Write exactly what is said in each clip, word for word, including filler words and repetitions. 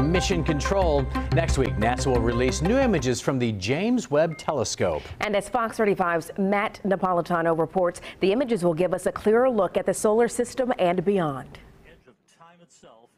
Mission Control. Next week, NASA will release new images from the James Webb Telescope. And as Fox thirty-five's Matt Napolitano reports, the images will give us a clearer look at the solar system and beyond. Edge of time itself.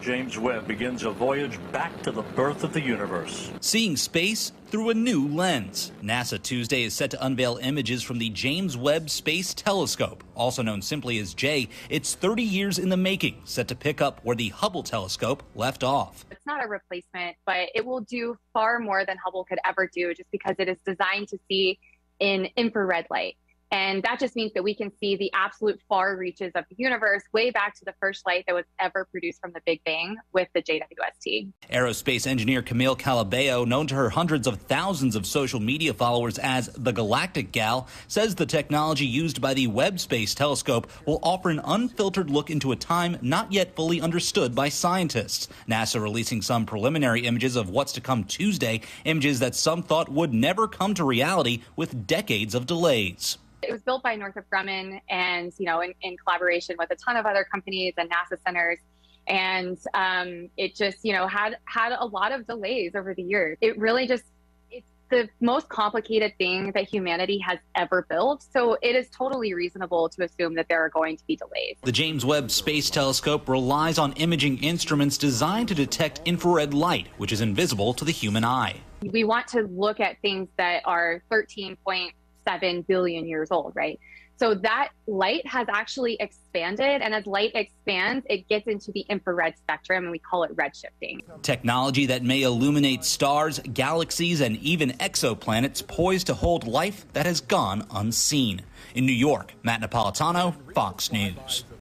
James Webb begins a voyage back to the birth of the universe. Seeing space through a new lens. NASA Tuesday is set to unveil images from the James Webb Space Telescope, also known simply as J. It's thirty years in the making, set to pick up where the Hubble telescope left off. It's not a replacement, but it will do far more than Hubble could ever do, just because it is designed to see in infrared light. And that just means that we can see the absolute far reaches of the universe, way back to the first light that was ever produced from the Big Bang with the J W S T. Aerospace engineer Camille Calabello, known to her hundreds of thousands of social media followers as the Galactic Gal, says the technology used by the Webb Space Telescope will offer an unfiltered look into a time not yet fully understood by scientists. NASA releasing some preliminary images of what's to come Tuesday, images that some thought would never come to reality with decades of delays. It was built by Northrop Grumman and, you know, in, in collaboration with a ton of other companies and NASA centers. And um, it just, you know, had had a lot of delays over the years. It really just, it's the most complicated thing that humanity has ever built. So it is totally reasonable to assume that there are going to be delays. The James Webb Space Telescope relies on imaging instruments designed to detect infrared light, which is invisible to the human eye. We want to look at things that are thirteen point seven billion years old, right? So that light has actually expanded, and as light expands, it gets into the infrared spectrum, and we call it redshifting. Technology that may illuminate stars, galaxies, and even exoplanets, poised to hold life that has gone unseen. In New York, Matt Napolitano, Fox News.